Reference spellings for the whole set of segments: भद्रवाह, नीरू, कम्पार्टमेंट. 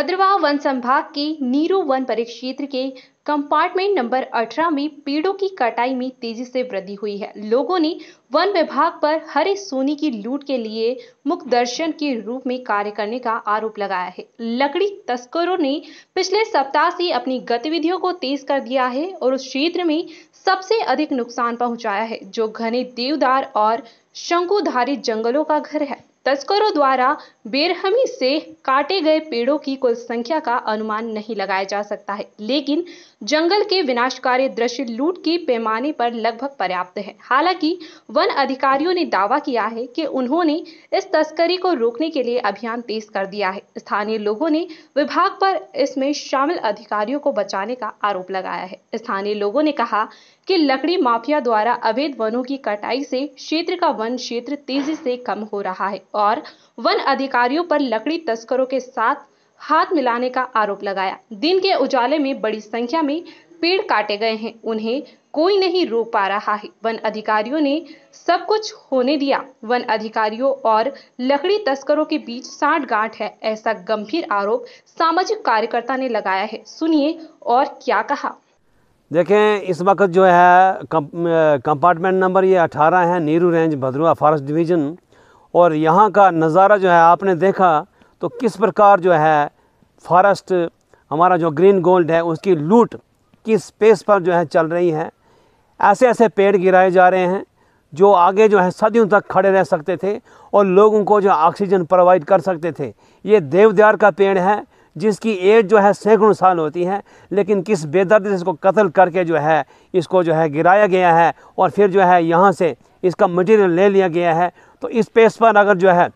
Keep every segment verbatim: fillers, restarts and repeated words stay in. भद्रवाह one संभाग के नीरू one परिक्षेत्र के कम्पार्टमेंट नंबर अठारह में पेड़ों की कटाई में तेजी से वृद्धि हुई है। लोगों ने वन विभाग पर हरे सोने की लूट के लिए मुखदर्शन के रूप में कार्य करने का आरोप लगाया है। लकड़ी तस्करों ने पिछले सप्ताह से अपनी गतिविधियों को तेज कर दिया है और उस क्षेत्र में सबसे अधिक नुकसान पहुंचाया है जो घने देवदार और शंकुधारी जंगलों का घर है। तस्करों द्वारा बेरहमी से काटे गए पेड़ों की कुल संख्या का अनुमान नहीं लगाया जा सकता है, लेकिन जंगल के विनाशकारी दृश्य लूट के पैमाने पर लगभग पर्याप्त है। हालांकि वन अधिकारियों ने दावा किया है कि उन्होंने इस तस्करी को रोकने के लिए अभियान तेज कर दिया है। स्थानीय लोगों ने विभाग पर इसमें शामिल अधिकारियों को बचाने का आरोप लगाया है। स्थानीय लोगों ने कहा कि लकड़ी माफिया द्वारा अवैध वनों की कटाई से क्षेत्र का वन क्षेत्र तेजी से कम हो रहा है और वन अधिकारियों पर लकड़ी तस्करों के साथ हाथ मिलाने का आरोप लगाया। दिन के उजाले में बड़ी संख्या में पेड़ काटे गए हैं, उन्हें कोई नहीं रोक पा रहा है। वन अधिकारियों ने सब कुछ होने दिया। वन अधिकारियों और लकड़ी तस्करों के बीच सांठगांठ है, ऐसा गंभीर आरोप सामाजिक कार्यकर्ता ने लगाया है। सुनिए और क्या कहा। देखें, इस वक्त जो है कंपार्टमेंट नंबर ये अठारह है, नीरू range भद्रवाह forest division, और यहाँ का नज़ारा जो है आपने देखा तो किस प्रकार जो है फॉरेस्ट हमारा जो ग्रीन गोल्ड है उसकी लूट किस स्पेस पर जो है चल रही है। ऐसे ऐसे पेड़ गिराए जा रहे हैं जो आगे जो है सदियों तक खड़े रह सकते थे और लोगों को जो ऑक्सीजन प्रोवाइड कर सकते थे। ये देवदार का पेड़ है जिसकी एज जो है सैकड़ों साल होती है, लेकिन किस बेदर्दी से इसको कत्ल करके जो है इसको जो है गिराया गया है और फिर जो है यहाँ से इसका मटेरियल ले लिया गया है। तो इस स्पेस पर अगर जो है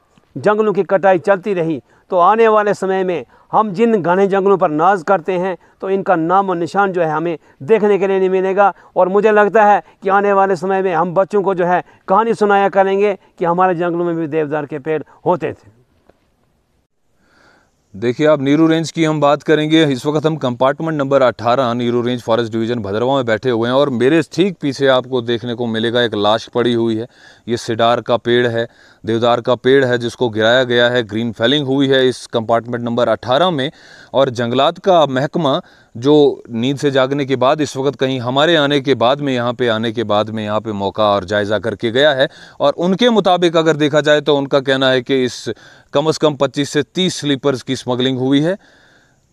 जंगलों की कटाई चलती रही तो आने वाले समय में हम जिन घने जंगलों पर नाज करते हैं तो इनका नाम और निशान जो है हमें देखने के लिए नहीं मिलेगा। और मुझे लगता है कि आने वाले समय में हम बच्चों को जो है कहानी सुनाया करेंगे कि हमारे जंगलों में भी देवदार के पेड़ होते थे। देखिए, आप नीरू रेंज की हम बात करेंगे। इस वक्त हम कंपार्टमेंट नंबर अठारह नीरू range forest division भद्रवाह में बैठे हुए हैं और मेरे ठीक पीछे आपको देखने को मिलेगा एक लाश पड़ी हुई है। ये सिडार का पेड़ है, देवदार का पेड़ है जिसको गिराया गया है। ग्रीन फेलिंग हुई है इस कंपार्टमेंट नंबर अठारह में और जंगलात का महकमा जो नींद से जागने के बाद इस वक्त कहीं हमारे आने के बाद में यहाँ पे आने के बाद में यहाँ पे मौका और जायज़ा करके गया है और उनके मुताबिक अगर देखा जाए तो उनका कहना है कि इस कम से कम पच्चीस से तीस स्लीपर्स की स्मगलिंग हुई है।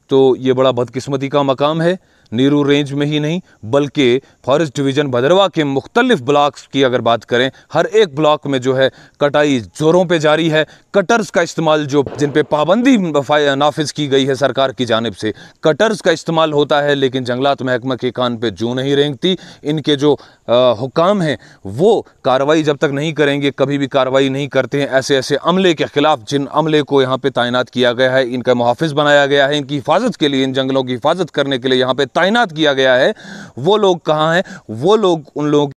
तो ये बड़ा बदकिस्मती का मकाम है। नीरू रेंज में ही नहीं बल्कि फॉरेस्ट डिवीज़न भद्रवाह के मुख्तलिफ ब्लॉक्स की अगर बात करें, हर एक ब्लॉक में जो है कटाई जोरों पे जारी है। कटर्स का इस्तेमाल जो जिन पे पाबंदी नाफिज की गई है सरकार की जानिब से, कटर्स का इस्तेमाल होता है, लेकिन जंगलात महकमा के कान पे जूं नहीं रेंगती। इनके जो आ, हुकाम हैं वो कार्रवाई जब तक नहीं करेंगे कभी भी कार्रवाई नहीं करते हैं। ऐसे ऐसे अमले के ख़िलाफ़ जिन अमले को यहाँ पर तैनात किया गया है, इनका मुहाफ़िज़ बनाया गया है, इनकी हिफाजत के लिए, इन जंगलों की हिफाजत करने के लिए यहाँ पर तैनात किया गया है, वो लोग कहाँ हैं? वो लोग उन लोगों